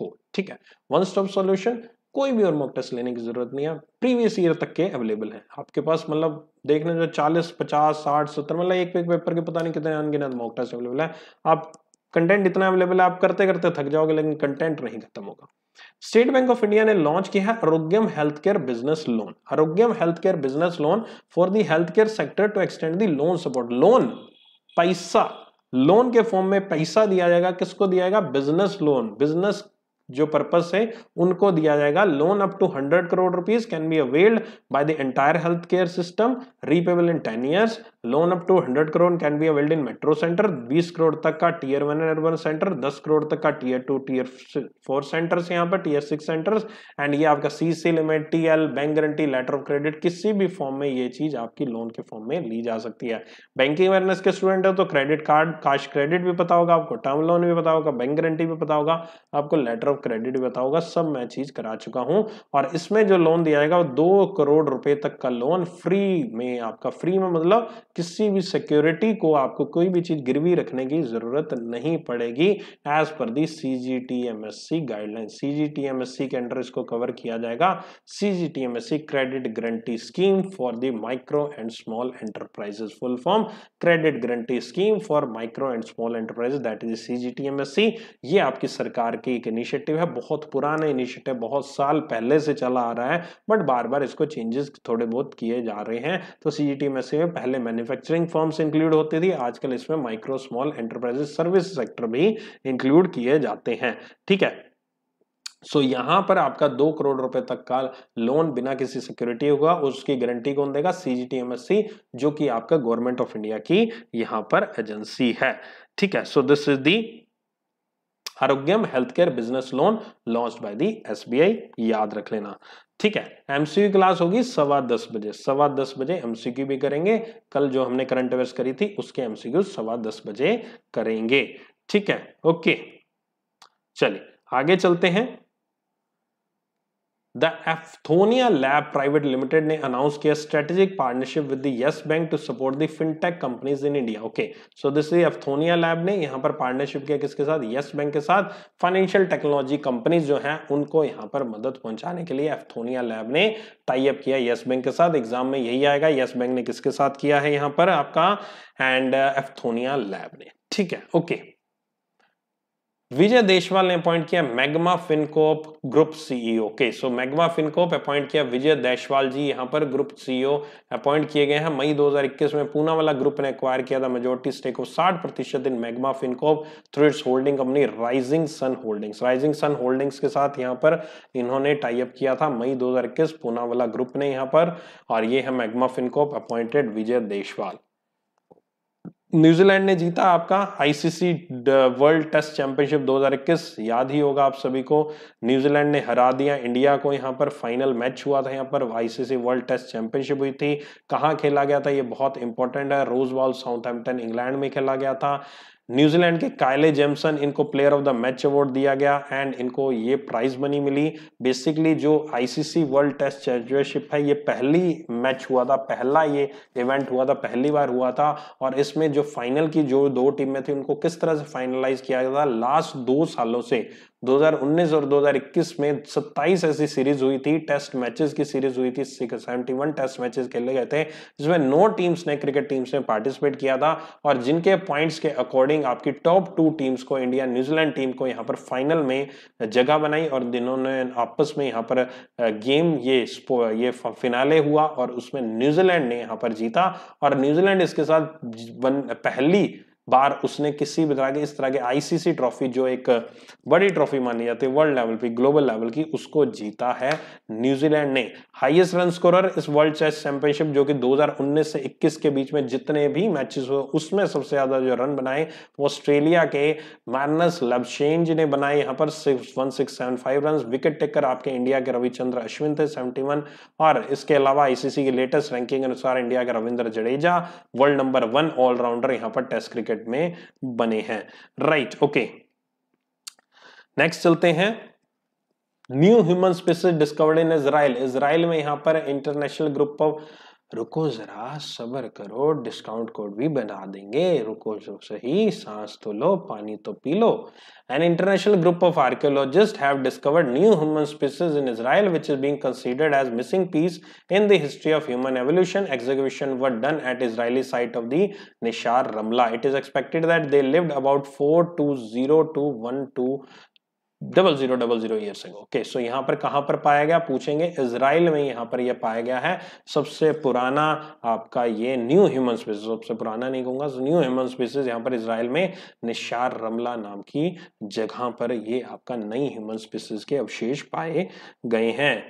हो। ठीक है, वन स्टॉप सॉल्यूशन, कोई भी और मॉक टेस्ट लेने की जरूरत नहीं है। प्रीवियस ईयर तक के अवेलेबल है आपके पास, मतलब देखने जो 40, 50, 60, 70 मतलब एक पे एक पेपर के पता नहीं कितने अनगिनत मॉक टेस्ट अवेलेबल है। आप कंटेंट इतना अवेलेबल है, आप करते करते थक जाओगे लेकिन कंटेंट नहीं खत्म होगा। स्टेट बैंक ऑफ इंडिया ने लॉन्च किया है Arogyam health care business loan. Arogyam health care business loan for the health care sector to extend the loan support. Loan पैसा, लोन के फॉर्म में पैसा दिया जाएगा। किसको दिया जाएगा? बिजनेस लोन, बिजनेस जो पर्पस है उनको दिया जाएगा। Loan up to 100 crore rupees can be availed by the entire health care system, repayable in 10 years. Loan up to 100 crore can be availed in metro centre, 20 crore तक का Tier 1 and urban centre, 10 crore तक का Tier 2, Tier 4 सेंटर्स, यहाँ पर Tier 6 सेंटर्स। एंड ये आपका CC limit, TL, bank guarantee, letter of credit, किसी भी फॉर्म में ये चीज आपकी लोन के फॉर्म में ली जा सकती है। बैंकिंग अवेयरनेस के स्टूडेंट हो तो क्रेडिट कार्ड, कैश क्रेडिट भी पता होगा आपको, टर्म लोन भी पता होगा, बैंक गारंटी भी पता होगा आपको, लेटर ऑफ क्रेडिट भी पता होगा, सब मैं चीज करा चुका हूं। और इसमें जो लोन दिया जाएगा वो 2 करोड़ रुपए तक का लोन फ्री में आपका, फ्री में मतलब किसी भी सिक्योरिटी को आपको कोई भी चीज गिरवी रखने की जरूरत नहीं पड़ेगी as per the CGTMSC guideline. CGTMSC के अंडर इसको कवर किया जाएगा। CGTMSC credit guarantee scheme for the micro and small enterprises, full form credit guarantee scheme for micro and small enterprises, that is CGTMSC। ये आपकी सरकार की एक इनिशिएटिव है, बहुत पुराना इनिशिएटिव, बहुत साल पहले से चला आ रहा है, बट बार बार इसको चेंजेस थोड़े बहुत किए जा रहे हैं। तो CGTMSC में पहले मैन्युफैक्चरिंग फर्म्स इंक्लूड होती थी, आजकल इसमें micro small enterprises, service sector भी इंक्लूड किए जाते हैं। ठीक है, सो यहाँ पर आपका 2 करोड़ रुपए तक का लोन बिना किसी सिक्योरिटी होगा, उसकी गारंटी कौन देगा? CGTMSC, जो कि आपका गवर्नमेंट ऑफ इंडिया की यहाँ पर एजेंसी है। ठीक है, so this is the Arogyam health care business loan launch by the SBI, याद रख लेना। ठीक है, MCQ क्लास होगी 10:15 बजे, 10:15 बजे MCQ भी करेंगे। कल जो हमने करंट अफेयर्स करी थी उसके MCQ 10:15 बजे करेंगे। ठीक है, ओके चलिए आगे चलते हैं। The Ethonia lab private limited ने अनाउंस किया strategic partnership with the Yes Bank to support the fintech companies in India. Okay, so this is Ethonia lab ने यहाँ पर पार्टनरशिप किया किसके साथ? यस बैंक के साथ। फाइनेंशियल टेक्नोलॉजी कंपनीज जो हैं उनको यहाँ पर मदद पहुंचाने के लिए एथोनिया लैब ने टाई अप किया यस बैंक के साथ। एग्जाम में यही आएगा, यस बैंक ने किसके साथ किया है यहाँ पर आपका, एंड एथोनिया लैब ने। ठीक है, ओके विजय देशवाल ने अपॉइंट किया मैग्मा फिनकॉर्प ग्रुप सीईओ के। सो मैग्मा फिनकॉर्प अपॉइंट किया विजय देशवाल जी यहाँ पर ग्रुप सीईओ अपॉइंट किए गए हैं। मई 2021 में पूना वाला ग्रुप ने एक्वायर किया था majority stake of 60% in Magma Fincorp through its holding company Rising Sun Holdings. Rising Sun Holdings के साथ यहाँ पर इन्होंने टाइप किया था मई 2021 पूना वाला ग्रुप ने यहाँ पर, और ये है Magma Fincorp appointed Vijay Deshwal. New Zealand ने जीता आपका आईसीसी वर्ल्ड टेस्ट चैंपियनशिप 2021, याद ही होगा आप सभी को। न्यूजीलैंड ने हरा दिया इंडिया को, यहाँ पर फाइनल मैच हुआ था, यहाँ पर आईसीसी वर्ल्ड टेस्ट चैंपियनशिप हुई थी। कहाँ खेला गया था ये बहुत इंपॉर्टेंट है, रोज बॉल साउथहैम्पटन इंग्लैंड में खेला गया था। न्यूजीलैंड के कायले जेम्सन इनको player of the match award दिया गया एंड इनको ये प्राइज मनी मिली। बेसिकली जो आईसीसी वर्ल्ड टेस्ट चैंपियनशिप है ये पहली मैच हुआ था, पहला ये इवेंट हुआ था, पहली बार हुआ था, और इसमें जो फाइनल की जो दो टीमें थी उनको किस तरह से फाइनलाइज किया गया था। लास्ट दो सालों से 2019 और 2021 में 27 ऐसी सीरीज हुई थी, टेस्ट मैचेस की सीरीज हुई थी, 71 टेस्ट मैचेस खेले गए थे जिसमें 9 टीम्स ने क्रिकेट टीम्स ने पार्टिसिपेट किया था, और जिनके पॉइंट्स के अकॉर्डिंग आपकी टॉप 2 टीम्स को इंडिया न्यूजीलैंड टीम को यहाँ पर फाइनल में जगह बनाई, और जिन्होंने आपस में यहाँ पर गेम ये फिनाले हुआ और उसमें न्यूजीलैंड ने यहाँ पर जीता। और न्यूजीलैंड इसके साथ पहली बार उसने किसी भी तरह के इस तरह के आईसीसी ट्रॉफी जो एक बड़ी ट्रॉफी मानी जाती है वर्ल्ड लेवल पे ग्लोबल लेवल की, उसको जीता है न्यूजीलैंड ने। हाईएस्ट रन स्कोरर इस वर्ल्ड चेस चैंपियनशिप जो कि 2019 से 21 के बीच में जितने भी मैचेस हुए उसमें सबसे ज्यादा जो रन बनाए वो ऑस्ट्रेलिया के मार्नस लबशेंज ने बनाए यहाँ पर 1,675 रन। विकेट टेकर आपके इंडिया के रविचंद्र अश्विन थे 71, और इसके अलावा आईसीसी की लेटेस्ट रैंकिंग अनुसार इंडिया के Ravindra Jadeja world number 1 allrounder यहाँ पर टेस्ट क्रिकेट में बने हैं। राइट, ओके, नेक्स्ट चलते हैं। New human species discovered in Israel. Israel में यहां पर इंटरनेशनल ग्रुप ऑफ, रुको जरा सब्र करो, डिस्काउंट कोड भी बना देंगे, रुको जो सही, सांस तो लो, पानी तो पी लो। An international group of archaeologists have discovered new human species in Israel, which is being considered as missing piece in the history of human evolution. Excavation were done at Israeli site of the Nishar Ramla. It is expected that they lived about 420 to 12000 years ago. Okay, so यहाँ पर कहाँ पर पाया गया पूछेंगे, इजराइल में यहाँ पर यह पाया गया है। सबसे पुराना आपका ये न्यू ह्यूमन स्पीसीज, सबसे पुराना नहीं कहूँगा, न्यू ह्यूमन स्पीसीज यहाँ पर इजराइल में निशार रमला नाम की जगह पर ये आपका नई ह्यूमन स्पीसीज के अवशेष पाए गए हैं।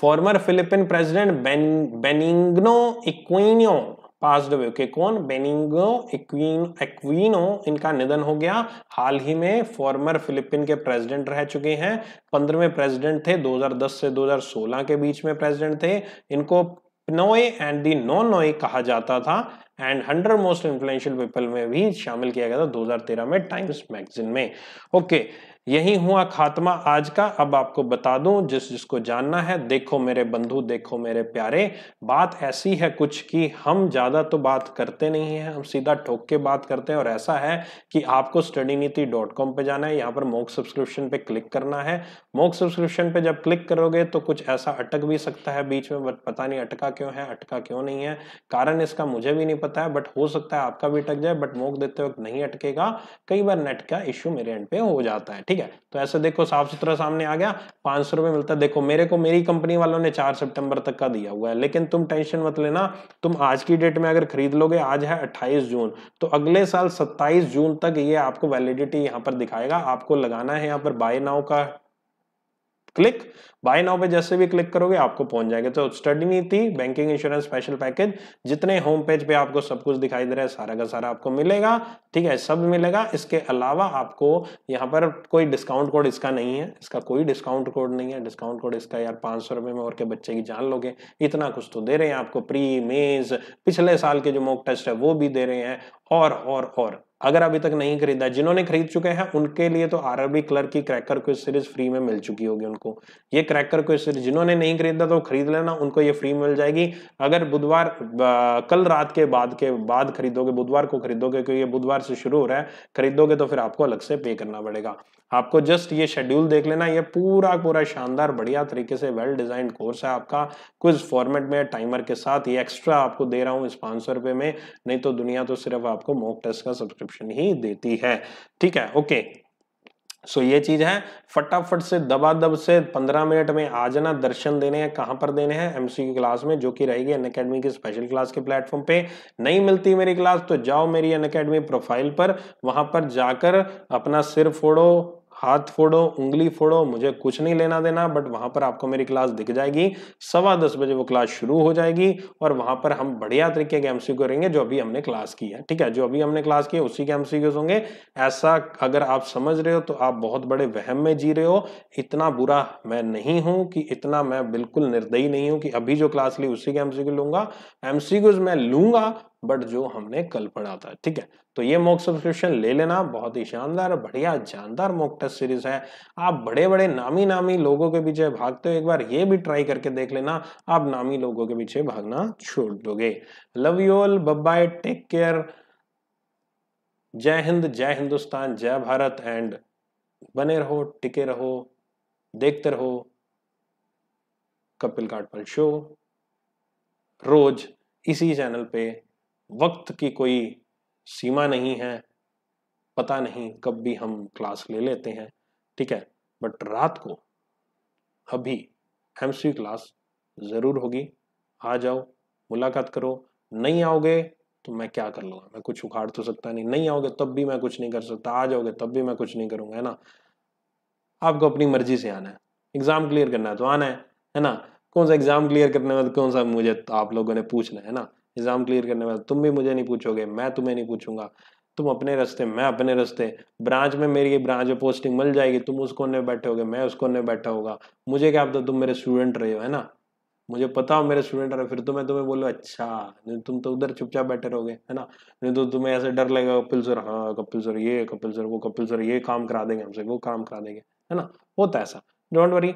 Former Philippine president Benigno Aquino passed away. Okay, कौन? बेनिग्नो इक्विनो, इनका निधन हो गया हाल ही में। फॉर्मर फिलिपिन के प्रेसिडेंट रह चुके हैं, 15वें प्रेसिडेंट थे, 2010 से 2016 के बीच में प्रेसिडेंट थे। इनको नोए एंड दी नॉन नोए कहा जाता था एंड 100 मोस्ट इन्फ्लुएंशियल पीपल में भी शामिल किया गया था 2013 में टाइम्स मैगजीन में। ओके, यही हुआ खात्मा आज का। अब आपको बता दूं, जिसको जानना है, देखो मेरे बंधु, देखो मेरे प्यारे, बात ऐसी है कुछ कि हम ज़्यादा तो बात करते नहीं हैं, हम सीधा ठोक के बात करते हैं। और ऐसा है कि आपको studyneeti.com पे जाना है, यहाँ पर मोक सब्सक्रिप्शन पे क्लिक करना है। मोक सब्सक्रिप्शन पे जब क्लिक करोगे तो कुछ ऐसा अटक भी सकता है बीच में, बट पता नहीं अटका क्यों है, अटका क्यों नहीं है, कारण इसका मुझे भी नहीं पता है, बट हो सकता है आपका भी अटक जाए, बट मोक देते वक्त नहीं अटकेगा। कई बार नेट का इश्यू मेरे एंड पे हो जाता है, ठीक है। तो ऐसे देखो साफ सुथरा सामने आ गया, 500 रुपए मिलता है। देखो मेरे को मेरी कंपनी वालों ने 4 सितंबर तक का दिया हुआ है, लेकिन तुम टेंशन मत लेना, तुम आज की डेट में अगर खरीद लोगे, आज है 28 जून, तो अगले साल 27 जून तक ये आपको वैलिडिटी यहाँ पर दिखाएगा। आपको लगाना है यहाँ पर बाय नाउ का क्लिक, बाय नाउ पे जैसे भी क्लिक करोगे आपको पहुंच जाएगा। तो स्टडी नीति बैंकिंग इंश्योरेंस स्पेशल पैकेज जितने होम पेज पे आपको सब कुछ दिखाई दे रहा है सारा का सारा आपको मिलेगा, ठीक है, सब मिलेगा। इसके अलावा आपको यहाँ पर कोई डिस्काउंट कोड इसका नहीं है, इसका कोई डिस्काउंट कोड नहीं है। डिस्काउंट कोड इसका यार 500 रुपये में और के बच्चे की जान लोगे, इतना कुछ तो दे रहे हैं आपको। प्री मेज पिछले साल के जो मॉक टेस्ट है वो भी दे रहे हैं, और अगर अभी तक नहीं खरीदा, जिन्होंने खरीद चुके हैं उनके लिए तो आरबी क्लर्क की क्रैकर क्विज सीरीज फ्री में मिल चुकी होगी उनको। ये क्रैकर क्विज सीरीज जिन्होंने नहीं खरीदा तो खरीद लेना, उनको ये फ्री मिल जाएगी। अगर बुधवार कल रात के बाद खरीदोगे, बुधवार को खरीदोगे, क्योंकि ये बुधवार से शुरू हो रहा है, खरीदोगे तो फिर आपको अलग से पे करना पड़ेगा। आपको जस्ट ये शेड्यूल देख लेना, ये पूरा शानदार बढ़िया तरीके से वेल डिजाइंड कोर्स है आपका, क्विज फॉर्मेट में टाइमर के साथ। ये एक्स्ट्रा आपको दे रहा हूँ इस 500 रुपये में, नहीं तो दुनिया तो सिर्फ आपको मॉक टेस्ट का सब्सक्रिप्शन ही देती है, ठीक है। ओके, सो ये चीज है, फटाफट से दबादब से 15 मिनट में आ जाना। दर्शन देने हैं, कहाँ पर देने हैं, एमसीक्यू क्लास में, जो कि रहेगी अनअकैडमी की स्पेशल क्लास के प्लेटफॉर्म पे। नहीं मिलती मेरी क्लास तो जाओ मेरी अनअकैडमी प्रोफाइल पर, वहां पर जाकर अपना सिर फोड़ो, हाथ फोड़ो, उंगली फोड़ो, मुझे कुछ नहीं लेना देना, बट वहां पर आपको मेरी क्लास दिख जाएगी। 10:15 बजे वो क्लास शुरू हो जाएगी और वहां पर हम बढ़िया तरीके के एमसीक्यू करेंगे, जो अभी हमने क्लास की है। ठीक है, जो अभी हमने क्लास की है उसी के एमसीक्यूज होंगे। ऐसा अगर आप समझ रहे हो तो आप बहुत बड़े वहम में जी रहे हो। इतना बुरा मैं नहीं हूं कि इतना मैं बिल्कुल निर्दयी नहीं हूं कि अभी जो क्लास ली उसी के एमसीक्यू लूंगा। एमसीक्यूज मैं लूंगा बट जो हमने कल पढ़ा था। ठीक है, तो ये मॉक सब्सक्रिप्शन ले लेना। बहुत ही शानदार, बढ़िया, जानदार मॉक टेस्ट सीरीज है। आप बड़े बड़े नामी नामी लोगों के पीछे भागते हो, एक बार ये भी ट्राई करके देख लेना, आप नामी लोगों के पीछे भागना छोड़ दोगे। Love you all, bye bye, take care, जय हिंद, जय हिंदुस्तान, जय भारत, एंड बने रहो, टिके रहो, देखते रहो कपिल खाटपाल शो, रोज इसी चैनल पे। वक्त की कोई सीमा नहीं है, पता नहीं कब भी हम क्लास ले लेते हैं। ठीक है, बट रात को अभी एमसीक्यू क्लास जरूर होगी, आ जाओ, मुलाकात करो। नहीं आओगे तो मैं क्या कर लूँगा, मैं कुछ उखाड़ तो सकता नहीं। नहीं आओगे तब भी मैं कुछ नहीं कर सकता, आ जाओगे तब भी मैं कुछ नहीं करूँगा, है ना। आपको अपनी मर्जी से आना है, एग्जाम क्लियर करना है तो आना है ना। कौन सा एग्जाम क्लियर करने में कौन सा मुझे तो आप लोगों ने पूछना है ना। एग्जाम क्लियर करने वाला तुम भी मुझे नहीं पूछोगे, मैं तुम्हें नहीं पूछूंगा। तुम अपने रास्ते, मैं अपने रास्ते। ब्रांच में मेरी ये ब्रांच में पोस्टिंग मिल जाएगी, तुम उस कोने में बैठे होगे, मैं उस कोने में बैठा होगा। मुझे क्या पता, तुम मेरे स्टूडेंट रहे हो, है ना। मुझे पता हो मेरे स्टूडेंट रहे, फिर तो मैं तुम्हें बोलो अच्छा, नहीं तुम तो उधर चुपचाप बैठे रहोगे, है ना। नहीं तो तुम्हें ऐसे डर लगेगा, कपिल सर हाँ, कपिल सर ये, कपिल सर वो, कपिल सर ये काम करा देंगे हमसे, वो काम करा देंगे, है ना। होता है ऐसा, डोंट वरी।